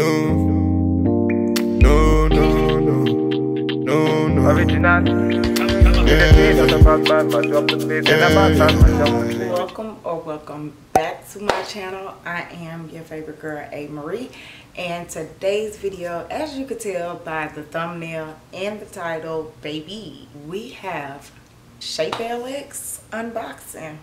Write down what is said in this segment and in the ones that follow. No. Original. Welcome or welcome back to my channel. I am your favorite girl, A.MaRee, and today's video, as you could tell by the thumbnail and the title, baby, we have ShapellX unboxing.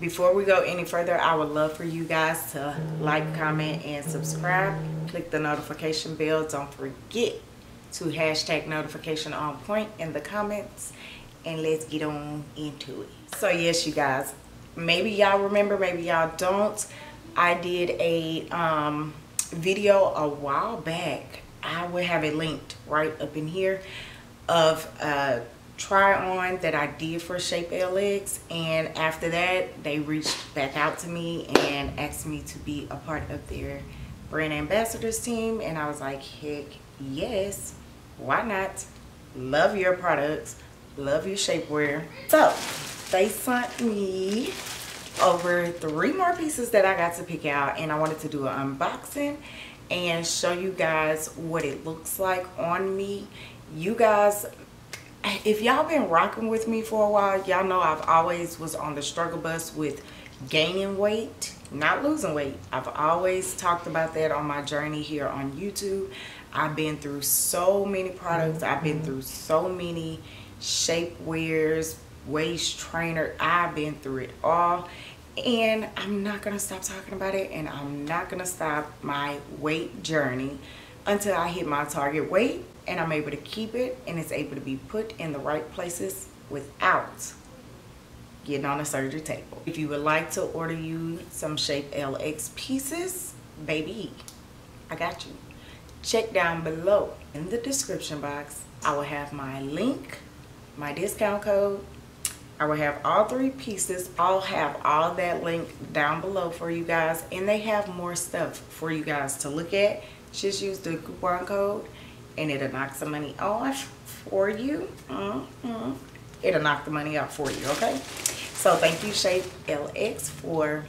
Before we go any further, I would love for you guys to like, comment, and subscribe. Click the notification bell. Don't forget to hashtag notification on point in the comments. And let's get on into it. So yes, you guys, maybe y'all remember, maybe y'all don't. I did a video a while back. I will have it linked right up in here of try on that I did for ShapellX, and after that they reached back out to me and asked me to be a part of their brand ambassadors team, and I was like, heck yes, why not? Love your products, love your shapewear. So they sent me over 3 more pieces that I got to pick out, and I wanted to do an unboxing and show you guys what it looks like on me. You guys, if y'all been rocking with me for a while, y'all know I've always was on the struggle bus with gaining weight, not losing weight. I've always talked about that on my journey here on YouTube. I've been through so many products. I've been through so many shapewears, waist trainer. I've been through it all, and I'm not gonna stop talking about it, and I'm not gonna stop my weight journey until I hit my target weight and I'm able to keep it and it's able to be put in the right places without getting on a surgery table. If you would like to order you some ShapellX pieces, baby, I got you. Check down below in the description box. I will have my link, my discount code. I will have all 3 pieces. I'll have all that link down below for you guys, and they have more stuff for you guys to look at. Just use the coupon code and it'll knock some money off for you. It'll knock the money off for you, okay? So thank you, ShapellX, for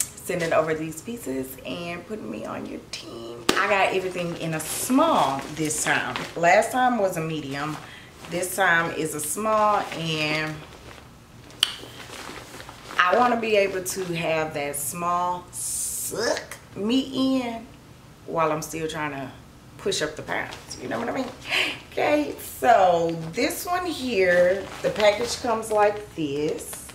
sending over these pieces and putting me on your team. I got everything in a small this time. Last time was a medium. This time is a small, and I want to be able to have that small suck me in while I'm still trying to push up the pounds, you know what I mean? Okay, so this one here, the package comes like this,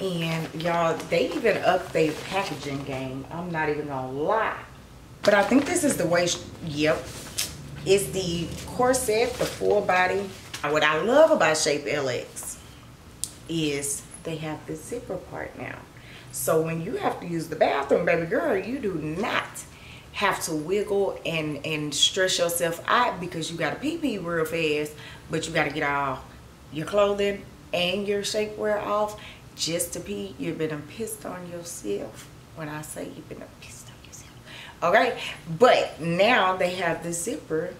and y'all, they even upped their packaging game. I'm not even gonna lie, but I think this is the waist. Yep, it's the corset, the full body. What I love about ShapellX is they have the zipper part now, so when you have to use the bathroom, baby girl, you do not have to wiggle and stress yourself out because you gotta pee-pee real fast, but you gotta get all your clothing and your shapewear off just to pee. You've been pissed on yourself. When I say you've been pissed on yourself, okay? But now they have the zipper,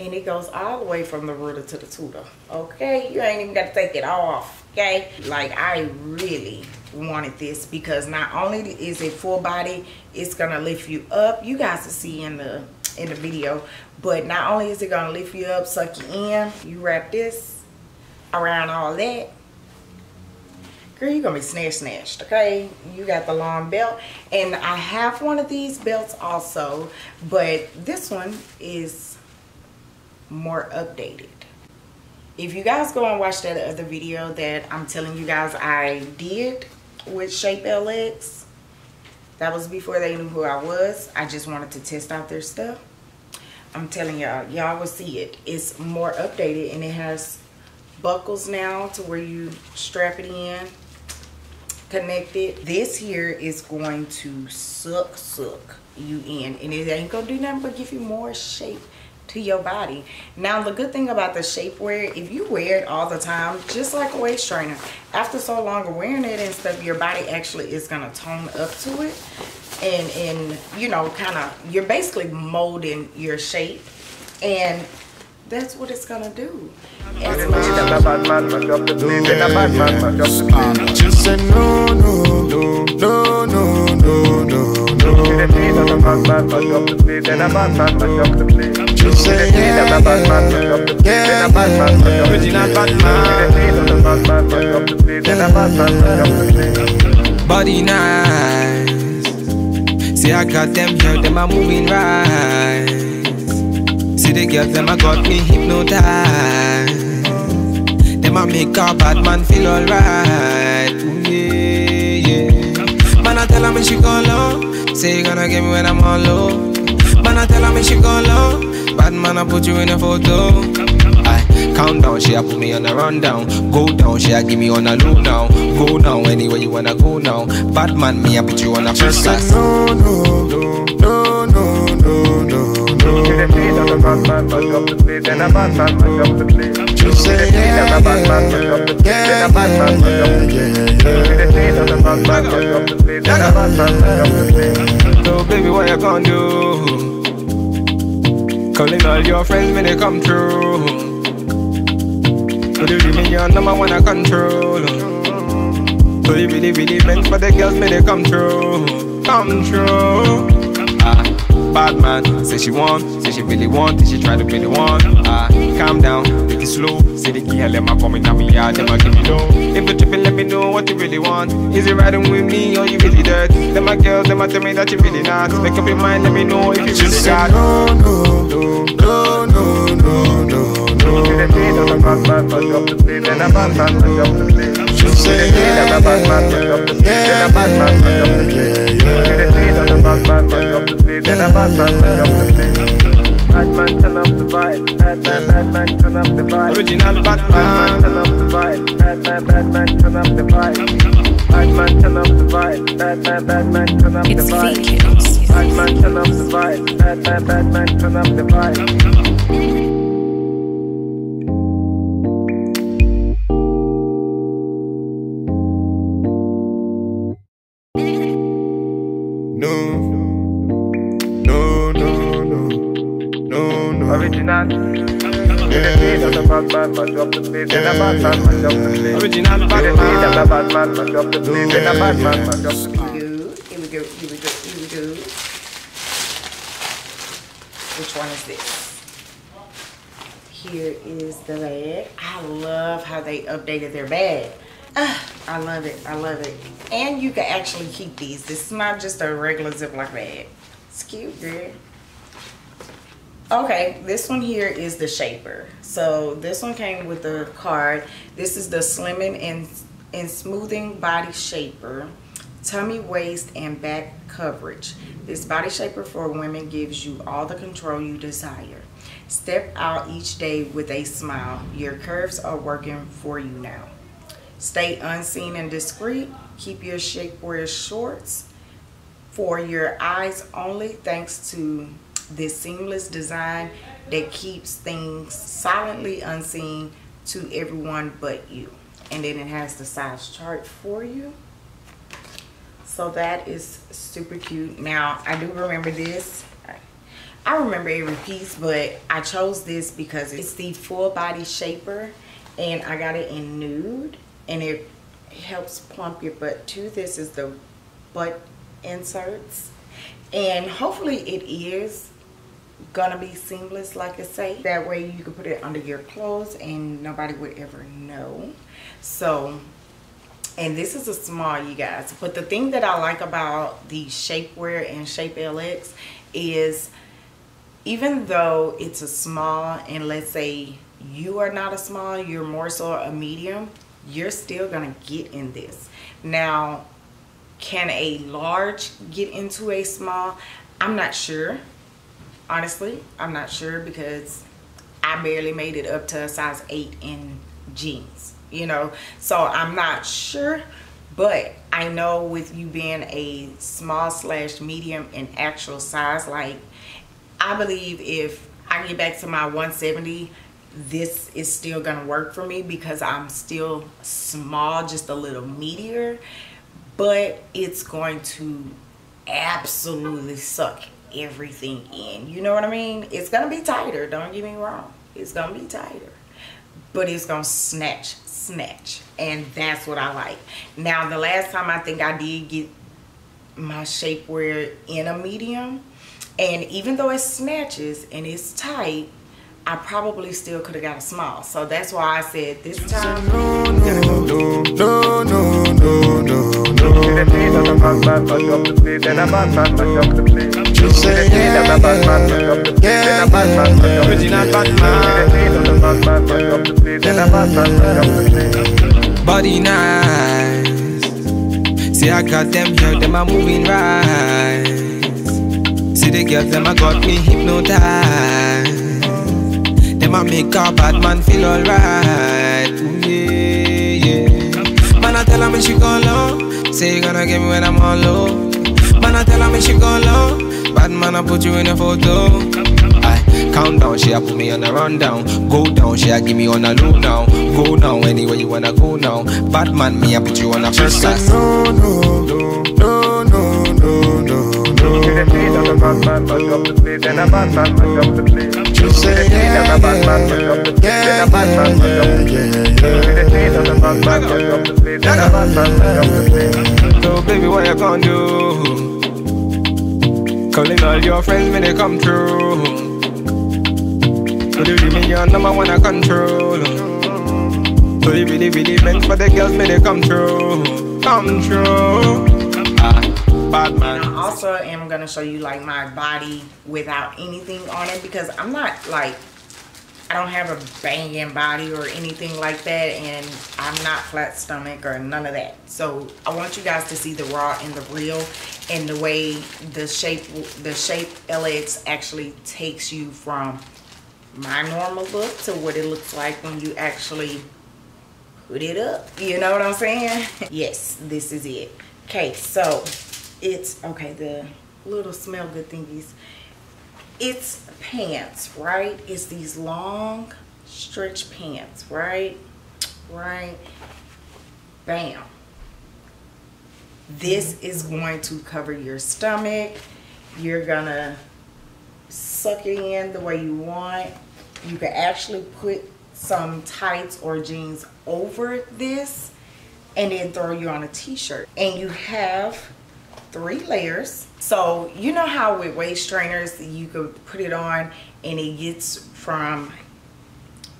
and it goes all the way from the rooter to the tooter, okay? You ain't even gotta take it off, okay? Like, I really wanted this because not only is it full body, it's gonna lift you up. You guys will see in the video, but not only is it gonna lift you up, suck you in, you wrap this around all that, girl, you're gonna be snatched, okay? You got the long belt, and I have one of these belts also, but this one is more updated. If you guys go and watch that other video that I'm telling you guys I did with ShapellX, that was before they knew who I was. I just wanted to test out their stuff. I'm telling y'all, y'all will see it. It's more updated, and it has buckles now to where you strap it in, connect it. This here is going to suck you in, and it ain't gonna do nothing but give you more shape to your body. Now, the good thing about the shapewear, if you wear it all the time, just like a waist trainer, after so long of wearing it and stuff, your body actually is gonna tone up to it, and you know, kind of, you're basically molding your shape, and that's what it's gonna do. Just say no, no, no, no, no, no, no. then a bad man fuck up the place. Then a bad man fuck up the place. Then a bad man fuck up the place. Then a bad man fuck up the place. Then a bad man fuck up the place. Body nice. See I got them girls, them a moving right. See the girls, them a got me hypnotized. Them a make a bad man feel alright. Man I tell her me she gon' low. Say you gonna get me when I'm on low. Man I tell her me she gon' low. Bad man I put you in a photo. I count down, she I put me on a rundown. Go down, she I give me on a low now. Go down anywhere you wanna go now. Bad man me I put you on a first class. No no no no no no no. Then a bad man fuck up the place. Then a bad man fuck up the place. Then a bad man fuck up the place. Then a bad man fuck up the place. So baby, what you gonna do? Calling all your friends when they come through. So you give me your number one I control. So you really meant for the girls when they come through. Come through. Bad man, say she want, say she really want, say she try to really want. Calm down, take it slow. Say the key, let my come in and me yard, let my give me low. If you trippin', let me know what you really want. Is it riding with me or you really dirt? Let my girls, let my tell me that you really not. Make up your mind, let me know if you really got. No. Then a bad man fuck up the place. Then a bad man fuck up the place. Then a bad man fuck up the place. Then a bad man fuck up the place. Then a bad man fuck up the place. Then a bad man fuck up the place. Bad man turn up the vibe. Bad man turn up the vibe. Original bad man turn up the vibe. Bad man turn up the vibe. Bad man turn up the vibe. Bad man turn up the vibe. Bad man turn up the vibe. Bad man turn up the vibe. Here we go. Which one is this? Here is the bag. I love how they updated their bag. I love it. And you can actually keep these. This is not just a regular Ziploc bag. It's cute, girl. Okay, this one here is the shaper. So this one came with the card. This is the slimming and smoothing body shaper, tummy, waist, and back coverage. This body shaper for women gives you all the control you desire. Step out each day with a smile. Your curves are working for you now. Stay unseen and discreet. Keep your shapewear shorts for your eyes only, thanks to this seamless design that keeps things silently unseen to everyone but you. And then it has the size chart for you. So that is super cute. Now, I do remember this. I remember every piece, but I chose this because it's the full body shaper and I got it in nude and it helps plump your butt too. This is the butt inserts and hopefully it is gonna be seamless like I say. That way you can put it under your clothes and nobody would ever know. So, and this is a small, you guys, but the thing that I like about the shapewear and ShapellX is even though it's a small, and let's say you are not a small, you're more so a medium, you're still gonna get in this. Now, can a large get into a small? I'm not sure. Honestly, I'm not sure because I barely made it up to a size 8 in jeans, you know, so I'm not sure. But I know with you being a small slash medium in actual size, like I believe if I get back to my 170, this is still gonna work for me because I'm still small, just a little meatier, but it's going to absolutely suck everything in, you know what I mean? It's gonna be tighter, don't get me wrong, it's gonna be tighter, but it's gonna snatch, and that's what I like. Now the last time I think I did get my shapewear in a medium, and even though it snatches and it's tight, I probably still could have got a small. So that's why I said this time. Body nice. See I got them girls, them are moving right. See the girls, them I got me hypnotized. Them a make a bad man feel alright. Yeah, yeah. Man, I tell her when she go low. Say you gonna get me when I'm all low. Man, I tell her when she go low. Bad man, I put you in a photo. I count down, she a put me on a rundown. Go down, she a give me on a low now. Go now, anywhere you wanna go now. Bad man, me a put you on a first class. No. So baby, what you gonna do? Calling all your friends when they come through. So you give me your number one I control. So you really, really meant for the girls when they come through. Come through. Bad man. I also am gonna show you like my body without anything on it, because I'm not like, I don't have a banging body or anything like that, and I'm not flat stomach or none of that. So I want you guys to see the raw and the real, and the way the ShapellX actually takes you from my normal look to what it looks like when you actually put it up. You know what I'm saying? Yes, this is it. Okay, so it's okay, the little smell good thingies. It's pants, right? It's these long stretch pants, right? Right? Bam. This is going to cover your stomach. You're gonna suck it in the way you want. You can actually put some tights or jeans over this and then throw you on a t-shirt. And you have 3 layers. So you know how with waist trainers you could put it on and it gets from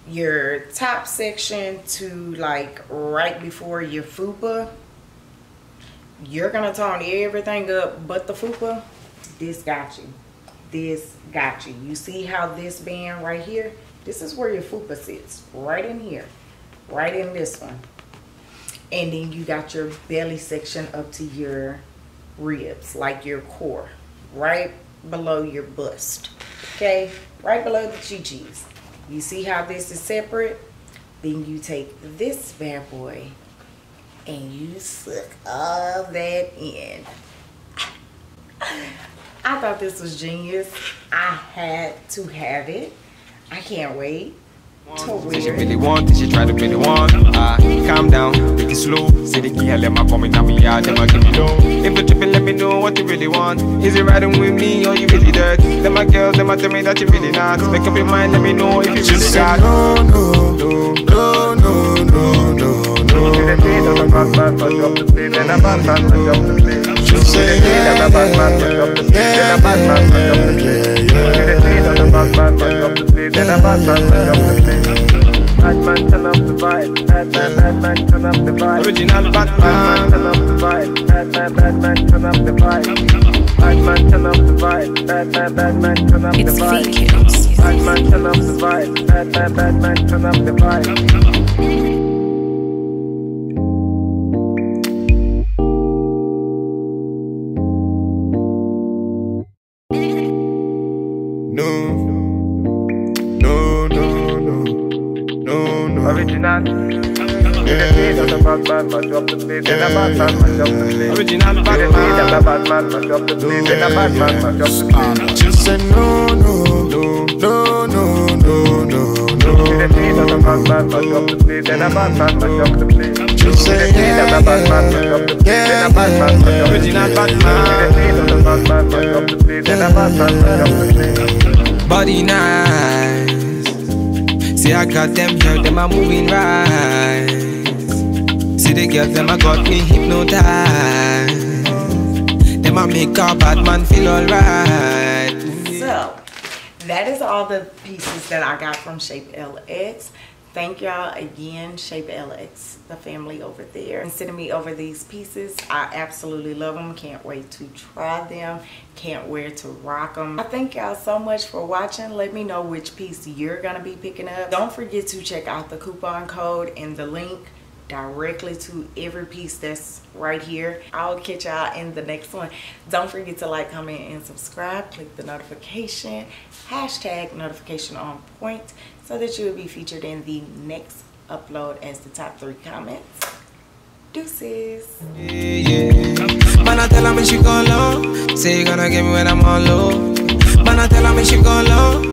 your top section to like right before your fupa. You're gonna tone everything up but the fupa. This got you. This got you. You see how this band right here? This is where your fupa sits. Right in here. Right in this one. And then you got your belly section up to your ribs, like your core, right below your bust, okay, right below the chi-chis. You see how this is separate? Then you take this bad boy and you suck all that in. I thought this was genius. I had to have it. I can't wait. Did she really want? Did she try to really want? Calm down, take it slow. Say the key, I let my vomit down my yard, then I give me low. If you're tripping, let me know what you really want. Is it riding with me or you really dirt? Then my girls, then I tell me that you really not. Make up your mind, let me know if you really got. Batman, turn up the vibe. Batman, Batman, turn up the vibe. Original Batman, turn up the vibe. Batman, Batman, turn up the vibe. Batman, turn up the vibe. Batman, Batman, turn up the vibe. Batman, turn up the vibe. Batman, Batman, turn up the vibe. Just say no, no, no, no, no, no, no. Just say yeah, yeah, yeah. Original Batman. Body nice. See I got them girls, them are moving right. See the girls, them I got me hypnotized. Them want make a bad man feel alright. So that is all the pieces that I got from ShapellX. Thank y'all again, ShapellX, the family over there. And sending me over these pieces. I absolutely love them. Can't wait to try them. Can't wait to rock them. I thank y'all so much for watching. Let me know which piece you're going to be picking up. Don't forget to check out the coupon code and the link directly to every piece that's right here. I'll catch y'all in the next one. Don't forget to like, comment, and subscribe. Click the notification, #notification on point, so that you will be featured in the next upload as the top 3 comments. Deuces. Man, I tell her when she gone low. Say you gonna get me when I'm on low. Man, I tell her when she gone low.